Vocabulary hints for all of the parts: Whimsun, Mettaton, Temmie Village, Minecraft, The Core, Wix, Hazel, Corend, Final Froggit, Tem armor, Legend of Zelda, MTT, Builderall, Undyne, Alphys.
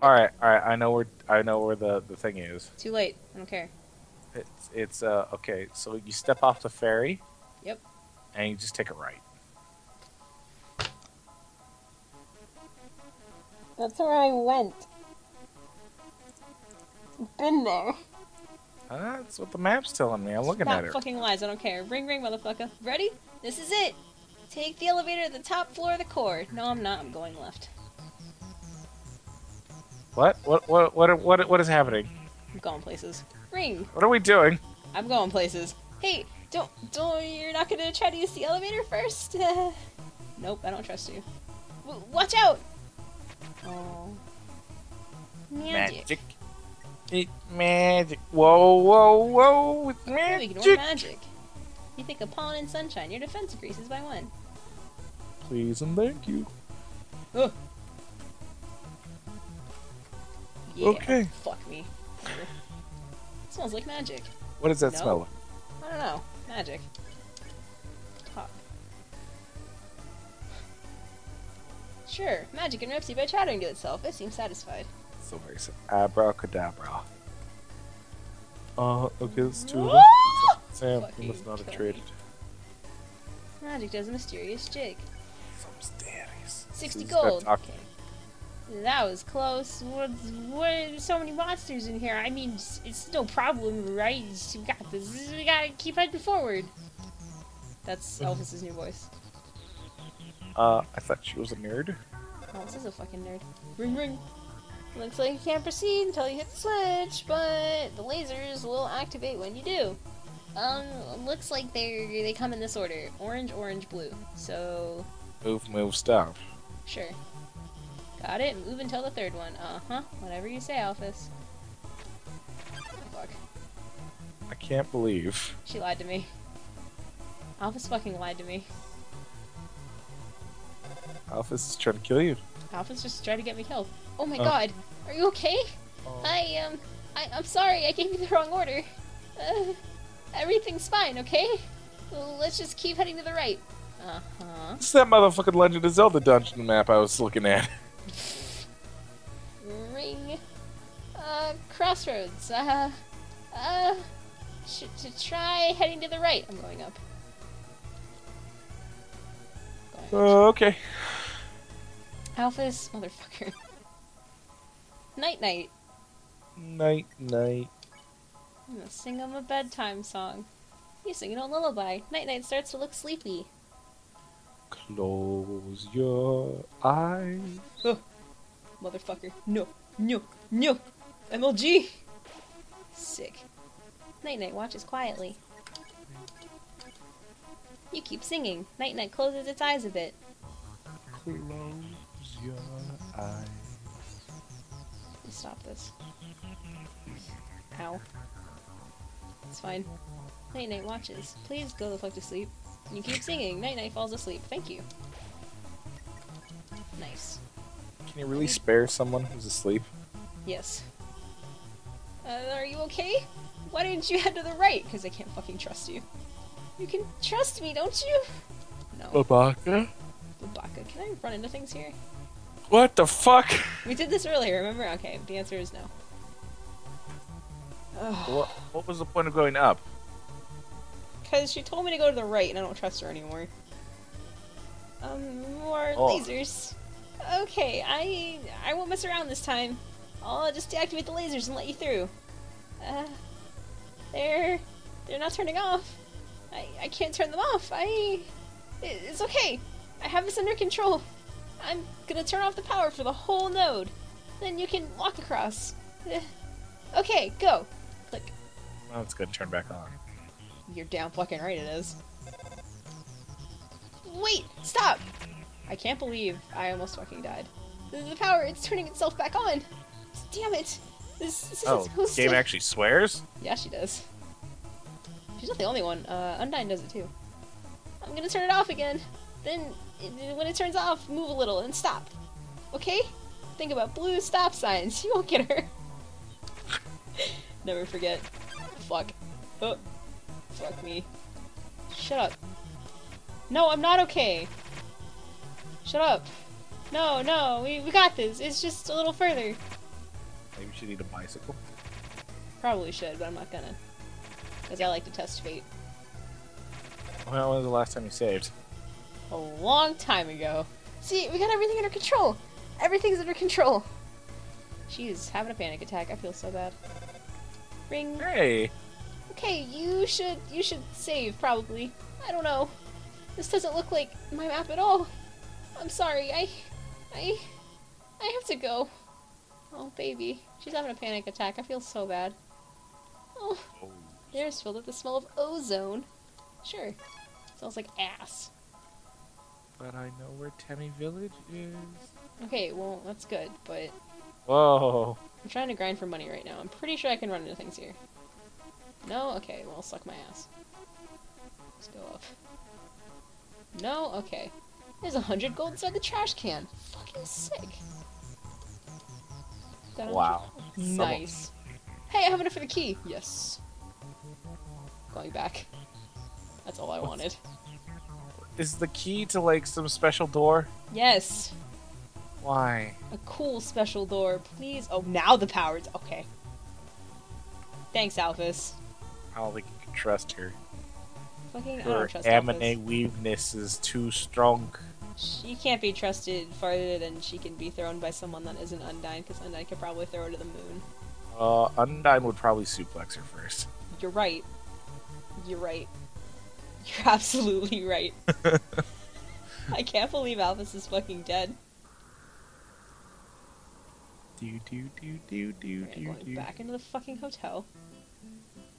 All right. I know where the thing is. Too late. I don't care. It's okay. So you step off the ferry. Yep. And you just take a right. That's where I went. Been there. That's what the map's telling me. I'm looking at it. Not fucking lies. I don't care. Ring, ring, motherfucker. Ready? This is it. Take the elevator to the top floor of the core. No, I'm not. I'm going left. What is happening? I'm going places. Ring. What are we doing? I'm going places. Hey, don't. You're not gonna try to use the elevator first? Nope. I don't trust you. Watch out! Oh. Magic. It's magic. Whoa, whoa, whoa. It's magic. Ignore magic. You think of pollen and sunshine. Your defense increases by 1. Please and thank you. Oh. Yeah, okay. Fuck me. It smells like magic. What does that smell like? I don't know. Magic. Top. Sure. Magic interrupts you by chattering to itself. It seems satisfied. So very sad. Abracadabra. Okay, that's too. Sam, you must not have traded. Magic does a mysterious jig. So mysterious. 60 gold. Okay. That was close. What? So many monsters in here. I mean, it's no problem, right? We got this. We gotta keep heading forward. That's Alphys' new voice. I thought she was a nerd. Oh, this is a fucking nerd. Ring, ring. Looks like you can't proceed until you hit the switch, but the lasers will activate when you do. Looks like they come in this order: orange, orange, blue. So. Move, move, stop. Sure. Got it. Move until the third one. Uh-huh. Whatever you say, Alphys. Fuck. I can't believe. She lied to me. Alphys fucking lied to me. Alphys is trying to kill you. Alphys just tried to get me killed. Oh my god. Are you okay? I'm sorry. I gave you the wrong order. Everything's fine, okay? Let's just keep heading to the right. Uh-huh. It's that motherfucking Legend of Zelda dungeon map I was looking at. Ring. Crossroads. Try heading to the right. I'm going up. Okay. Alphys, motherfucker. Night, night. Night, night. I'm gonna sing him a bedtime song. You sing it on lullaby. Night, night starts to look sleepy. Close your eyes. Oh, motherfucker. No, no, no. MLG. Sick. Night Night watches quietly. You keep singing. Night Night closes its eyes a bit. Close your eyes. Let's stop this. Ow. It's fine. Night Night watches. Please go the fuck to sleep. You keep singing. Night Night falls asleep. Thank you. Nice. Can you really spare someone who's asleep? Yes. Are you okay? Why didn't you head to the right? Because I can't fucking trust you. You can trust me, don't you? No. Babaka? Babaka. Can I run into things here? What the fuck? We did this earlier, remember? Okay, the answer is no. What was the point of going up? Because she told me to go to the right and I don't trust her anymore. More lasers. Okay, I won't mess around this time. I'll just deactivate the lasers and let you through. They're not turning off. I can't turn them off. It's okay. I have this under control. I'm gonna turn off the power for the whole node. Then you can walk across. Okay, go. Click. Well, it's good. Turn back on. You're down fucking right it is. Wait! Stop! I can't believe I almost fucking died. The power, it's turning itself back on! Damn it! This isn't supposed to... Oh, game actually swears? Yeah, she does. She's not the only one. Undyne does it too. I'm gonna turn it off again. Then, when it turns off, move a little and stop. Okay? Think about blue stop signs. You won't get her. Never forget. Fuck. Oh. Fuck me. Shut up. No, I'm not okay. Shut up. No, we got this. It's just a little further. Maybe she need a bicycle? Probably should, but I'm not gonna. Because I like to test fate. Well, when was the last time you saved? A long time ago. See, we got everything under control! Everything's under control! She's having a panic attack. I feel so bad. Ring. Hey! Okay, you should save, probably. I don't know. This doesn't look like my map at all. I'm sorry, I have to go. Oh, baby. She's having a panic attack. I feel so bad. Oh. There's filled with the smell of ozone. Sure. Smells like ass. But I know where Temmie Village is. Okay, well, that's good, but... Whoa. I'm trying to grind for money right now. I'm pretty sure I can run into things here. No? Okay, well, suck my ass. Let's go up. No? Okay. There's 100 gold inside the trash can. Fucking sick. Wow. Nice. Hey, I have enough for the key. Yes. Going back. That's all I wanted. Is the key to, like, some special door? Yes. Why? A cool special door, please. Oh, now the power's... Okay. Thanks, Alphys. I don't think you can trust her. Fucking, I don't trust Alphys. Her Amine Weaveness is too strong. She can't be trusted farther than she can be thrown by someone that isn't Undyne, because Undyne could probably throw her to the moon. Undyne would probably suplex her first. You're right. You're right. You're absolutely right. I can't believe Alphys is fucking dead. Going back into the fucking hotel.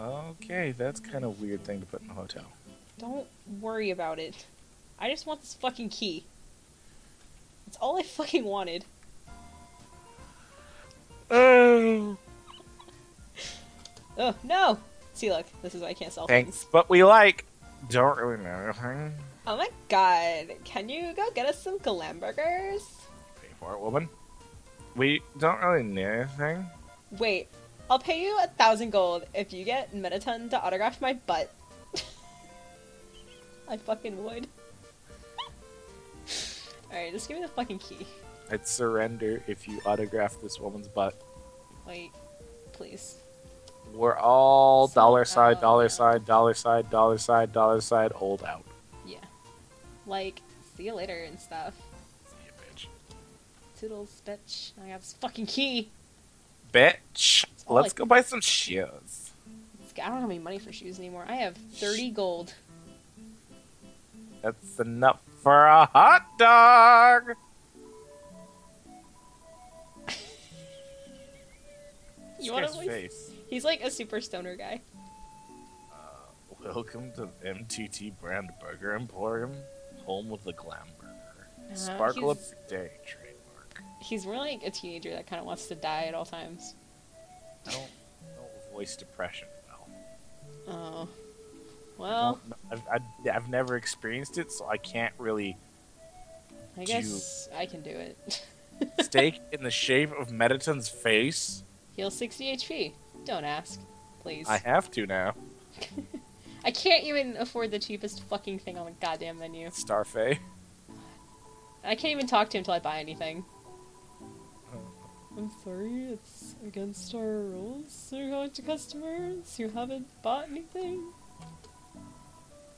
Okay, that's kind of a weird thing to put in a hotel. Don't worry about it. I just want this fucking key. That's all I fucking wanted. Oh. Oh, no! See, look, this is why I can't sell things. But we like... Don't really know anything. Oh my god, can you go get us some glam burgers? Pay for it, woman. We don't really know anything. Wait, I'll pay you 1,000 gold if you get Mettaton to autograph my butt. I fucking would. Alright, just give me the fucking key. I'd surrender if you autographed this woman's butt. Wait, please. We're all $, $, $, $, $, $, $, $, old out. Yeah. Like, see you later and stuff. See ya, bitch. Toodles, bitch. I got this fucking key. Bitch. Let's go buy some shoes. I don't have any money for shoes anymore. I have 30 gold. That's enough for a hot dog! You want to face? He's like a super stoner guy. Welcome to MTT Brand Burger Emporium, home of the glam burger. Sparkle up your day, trademark. He's more like a teenager that kind of wants to die at all times. I don't voice depression well. Oh. Well... I've never experienced it, so I can't really... I guess I can do it. Steak in the shape of Mettaton's face? Heal 60 HP. Don't ask, please. I have to now. I can't even afford the cheapest fucking thing on the goddamn menu. Starfay. I can't even talk to him till I buy anything. Oh. I'm sorry, it's against our rules. We're going to customers who haven't bought anything.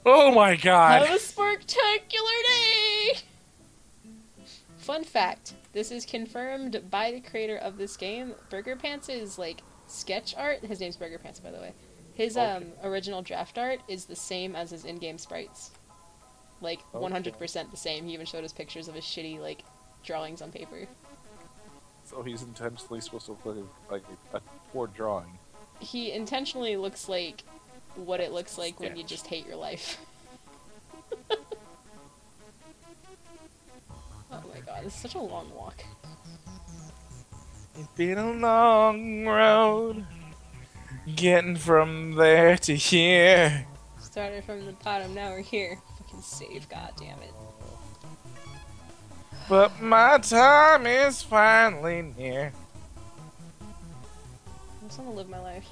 Oh my god! Have a spectacular day! Fun fact, this is confirmed by the creator of this game. Burger Pants is like... sketch art, his name's Burger Pants, by the way. His original draft art is the same as his in-game sprites. Like, 100% the same. He even showed us pictures of his shitty, like, drawings on paper. So he's intentionally supposed to look like a poor drawing. He intentionally looks like what it looks like when you just hate your life. Oh my god, this is such a long walk. It's been a long road, getting from there to here. Started from the bottom, now we're here. Fucking save, goddammit. But my time is finally near. I just want to live my life.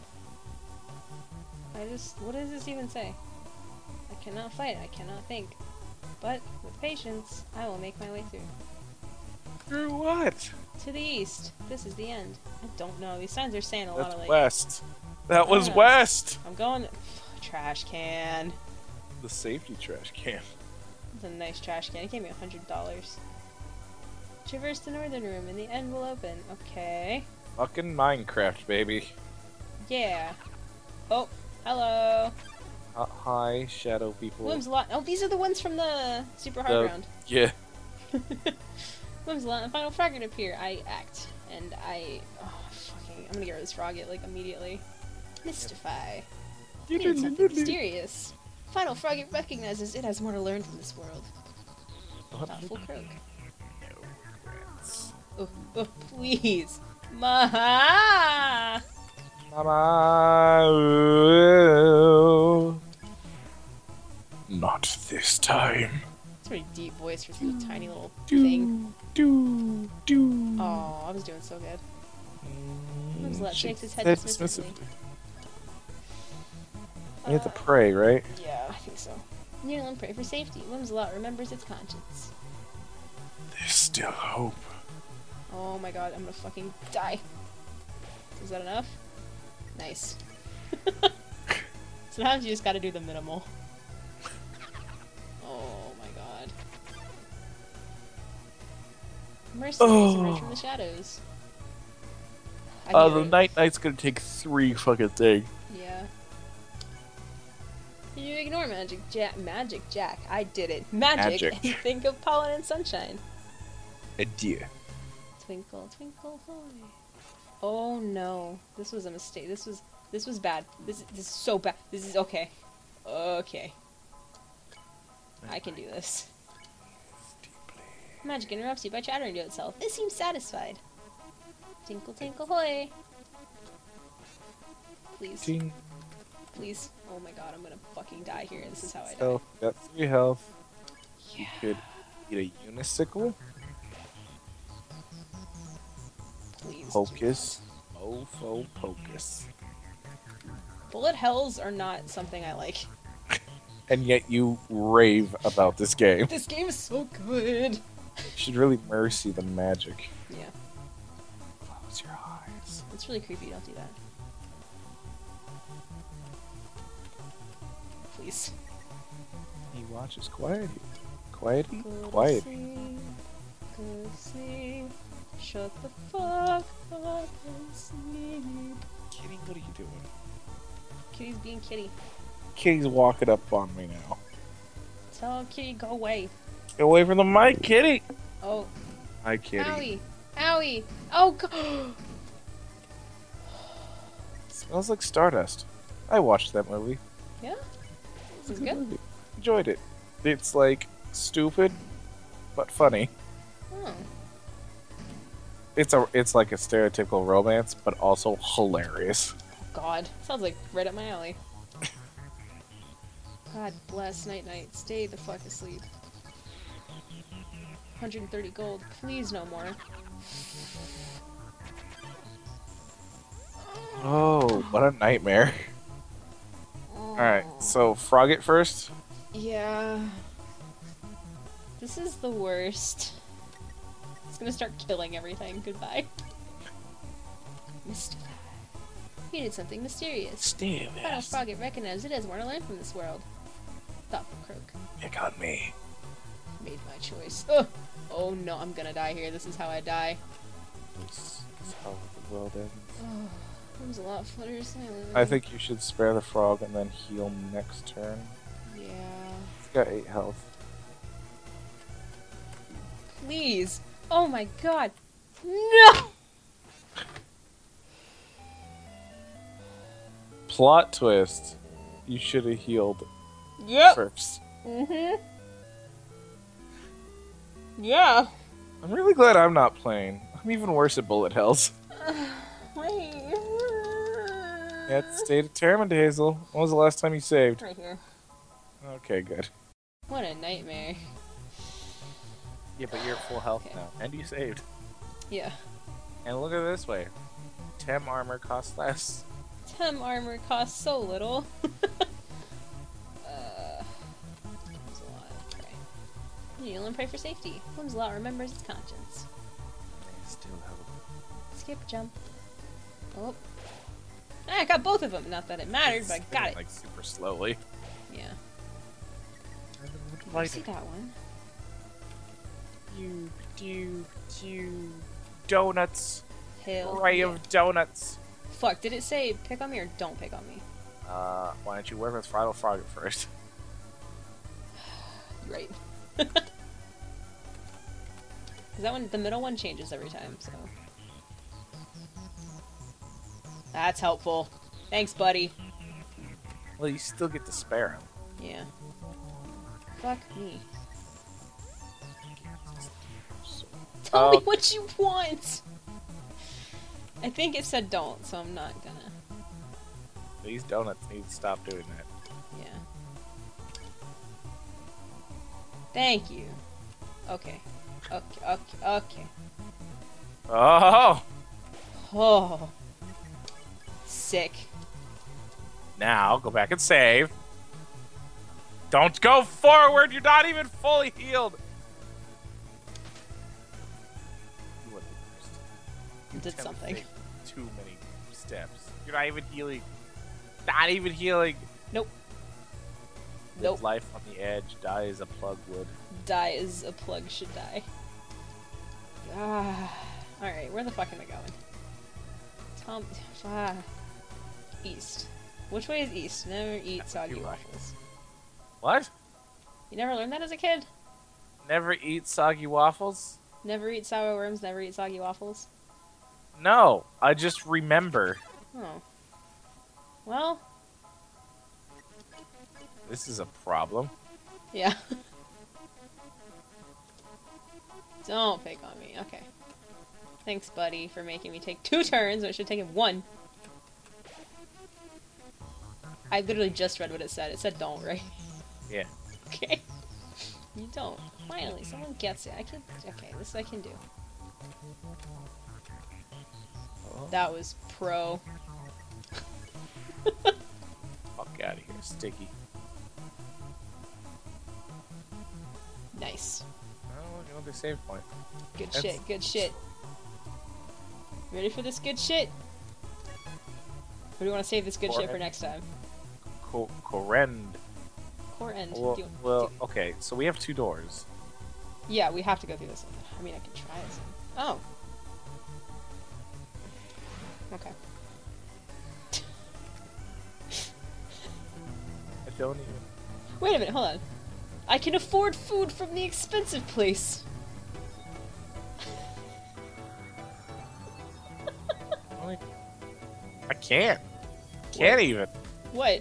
What does this even say? I cannot fight, I cannot think. But, with patience, I will make my way through. Through what? To the east. This is the end. I don't know. These signs are saying a lot of like... west. That was west! I'm going... trash can. The safety trash can. It's a nice trash can. It gave me $100. Traverse the northern room and the end will open. Okay. Fucking Minecraft, baby. Yeah. Oh, hello. Hi, shadow people. Whimsun. Oh, these are the ones from the super hard round. Yeah. Whimsun. Final Froggit appear. I act. And I... oh, fucking... I'm gonna get rid of this Froggit, like, immediately. Mystify. You did something mysterious. Final Froggit recognizes it has more to learn from this world. Thoughtful croak. No regrets. Oh, oh, please. Maha! Mama! Not this time. It's a pretty deep voice for such a tiny little thing. Do, do. Oh, I was doing so good. Whimsun shakes his head dismissively. You have to pray, right? Yeah, I think so. Kneel and pray for safety. Whimsun remembers its conscience. There's still hope. Oh my god, I'm gonna fucking die. Is that enough? Nice. Sometimes you just gotta do the minimal. Oh my god. Mercy is emerged from the shadows. The Night-Night's gonna take 3 fucking things. Yeah. You ignore Magic Jack. Magic Jack. I did it. Magic. And think of pollen and sunshine. A deer. Twinkle, twinkle, holy. Oh no. This was a mistake. This was bad. This is so bad. This is okay. Okay. I can do this. Magic interrupts you by chattering to itself. It seems satisfied. Tinkle, tinkle, hoy. Please. Ting. Please. Oh my god, I'm gonna fucking die here. This is how I die. Health. Got 3 health. Yeah. You could eat a unicycle. Please. Focus. Mofo focus. Bullet hells are not something I like. And yet you rave about this game. This game is so good. You should really mercy the magic. Yeah. Close your eyes. It's really creepy. Don't do that. Please. He watches quietly. Quietly? Quietly. Go sleep. Shut the fuck up and sleep. Kitty, what are you doing? Kitty's being kitty. Kitty's walking up on me now. Tell Kitty, go away. Get away from the mic, Kitty! Oh. Hi, Kitty. Owie! Owie! Oh, god! Smells like Stardust. I watched that movie. Yeah? This is good. Enjoyed it. It's like stupid, but funny. Oh. It's like a stereotypical romance, but also hilarious. Oh god, sounds like right up my alley. God bless Night Night. Stay the fuck asleep. 130 gold. Please, no more. Oh, what a nightmare. Alright, so Froggit first? Yeah. This is the worst. It's gonna start killing everything. Goodbye. Mystify. You did something mysterious. Steve. Final Froggit recognizes it has more to learn from this world. Thoughtful croak. Pick on me. Made my choice. Oh. Oh no, I'm gonna die here. This is how I die. This is how the world ends. Oh. There's a lot of flutters. I think you should spare the frog and then heal next turn. Yeah. It's got 8 health. Please! Oh my god! No! Plot twist. You should have healed first. Mm-hmm. Yeah. I'm really glad I'm not playing. I'm even worse at bullet hells. Wait. Yeah, stay determined, Hazel. When was the last time you saved? Right here. Okay, good. What a nightmare. Yeah, but you're full health now. And you saved. Yeah. And look at it this way. Tem armor costs less. Tem armor costs so little. There's a lot of pray. Kneel and pray for safety. Whimsun remembers its conscience. I still have skip, jump. Oh. I got both of them. Not that it mattered, but I got it. Like super slowly. Yeah. I see that one. You donuts. Hill. Ray of donuts. Fuck, did it say pick on me or don't pick on me? Why don't you work with Final Froggit first? Right. Because that one, the middle one changes every time, so. That's helpful. Thanks, buddy. Well, you still get to spare him. Yeah. Fuck me. Tell me what you want! I think it said don't, so I'm not gonna. These donuts need to stop doing that. Yeah. Thank you. Okay. Okay. Oh! Oh. Sick. Now, go back and save. Don't go forward! You're not even fully healed! You did something. Too many steps. You're not even healing. Not even healing! Nope. Live life on the edge. Die as a plug would. Die as a plug should die. Ah. Alright, where the fuck am I going? East. Which way is east? Never eat soggy waffles. What? You never learned that as a kid? Never eat soggy waffles? Never eat sour worms, never eat soggy waffles? No, I just remember. Oh. Well. This is a problem. Yeah. Don't pick on me, okay. Thanks, buddy, for making me take 2 turns when it should have taken 1. I literally just read what it said. It said don't, right? Yeah. Okay. You don't. Finally, someone gets it. I can. Okay, this I can do. Oh. That was pro. Fuck out of here, sticky. Nice. Oh, you want the save point. Good shit. Good shit. Ready for this good shit? Or do you want to save this good shit for next time? Corend. Corend. Well, okay, so we have 2 doors. Yeah, we have to go through this one. I mean, I can try this one. Oh. Okay. I don't even... Wait a minute, hold on. I can afford food from the expensive place. I can't. Can't even. What?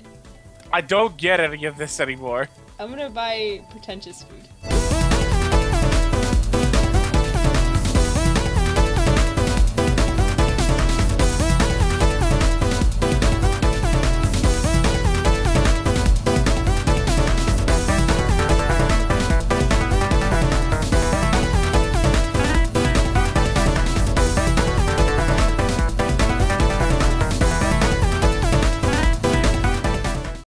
I don't get any of this anymore. I'm gonna buy pretentious food.